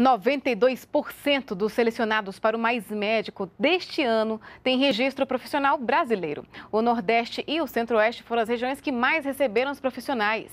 92% dos selecionados para o Mais Médico deste ano têm registro profissional brasileiro. O Nordeste e o Centro-Oeste foram as regiões que mais receberam os profissionais.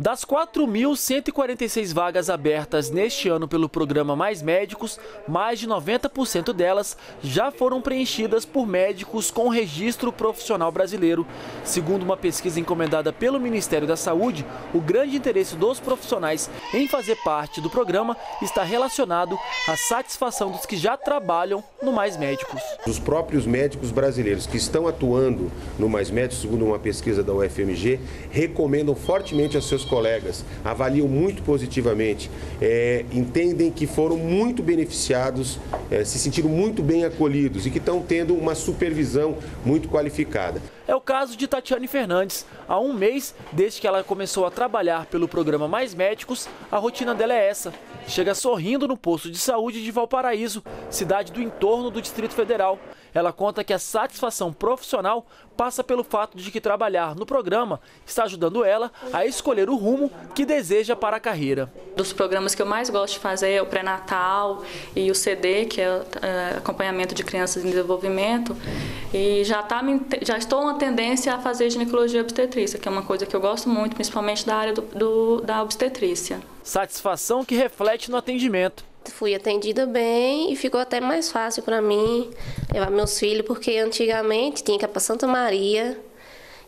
Das 4.146 vagas abertas neste ano pelo programa Mais Médicos, mais de 90% delas já foram preenchidas por médicos com registro profissional brasileiro. Segundo uma pesquisa encomendada pelo Ministério da Saúde, o grande interesse dos profissionais em fazer parte do programa está relacionado à satisfação dos que já trabalham no Mais Médicos. Os próprios médicos brasileiros que estão atuando no Mais Médicos, segundo uma pesquisa da UFMG, recomendam fortemente aos seus colegas, avaliam muito positivamente, entendem que foram muito beneficiados, se sentiram muito bem acolhidos e que estão tendo uma supervisão muito qualificada. É o caso de Tatiane Fernandes. Há um mês, desde que ela começou a trabalhar pelo programa Mais Médicos, a rotina dela é essa. Chega sorrindo no posto de saúde de Valparaíso, cidade do entorno do Distrito Federal. Ela conta que a satisfação profissional passa pelo fato de que trabalhar no programa está ajudando ela a escolher o rumo que deseja para a carreira. Dos programas que eu mais gosto de fazer é o pré-natal e o CD, que é acompanhamento de crianças em desenvolvimento. E já estou uma tendência a fazer ginecologia obstetrícia, que é uma coisa que eu gosto muito, principalmente da área da obstetrícia. Satisfação que reflete no atendimento. Fui atendida bem e ficou até mais fácil para mim levar meus filhos, porque antigamente tinha que ir para Santa Maria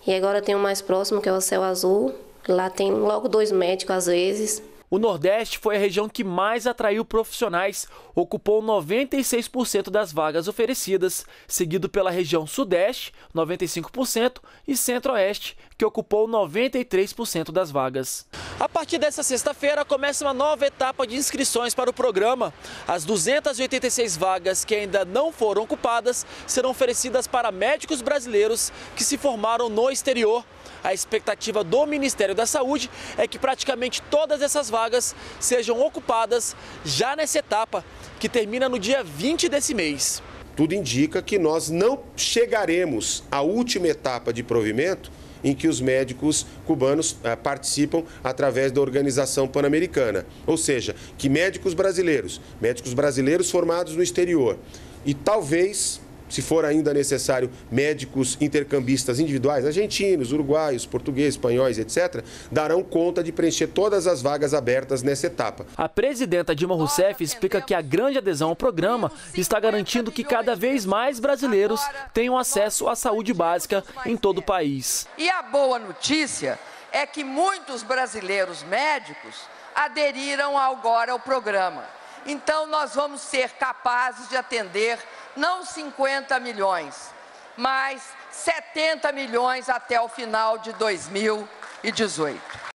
e agora tem o mais próximo, que é o Céu Azul. Lá tem logo 2 médicos às vezes. O Nordeste foi a região que mais atraiu profissionais, ocupou 96% das vagas oferecidas, seguido pela região Sudeste, 95%, e Centro-Oeste, que ocupou 93% das vagas. A partir dessa sexta-feira, começa uma nova etapa de inscrições para o programa. As 286 vagas que ainda não foram ocupadas serão oferecidas para médicos brasileiros que se formaram no exterior. A expectativa do Ministério da Saúde é que praticamente todas essas vagas sejam ocupadas já nessa etapa, que termina no dia 20 desse mês. Tudo indica que nós não chegaremos à última etapa de provimento em que os médicos cubanos participam através da Organização Pan-Americana. Ou seja, que médicos brasileiros formados no exterior e talvez, se for ainda necessário, médicos intercambistas individuais, argentinos, uruguaios, portugueses, espanhóis, etc., darão conta de preencher todas as vagas abertas nessa etapa. A presidenta Dilma Rousseff explica que a grande adesão ao programa está garantindo que cada vez mais brasileiros tenham acesso à saúde básica em todo o país. E a boa notícia é que muitos brasileiros médicos aderiram agora ao programa. Então, nós vamos ser capazes de atender não 50 milhões, mas 70 milhões até o final de 2018.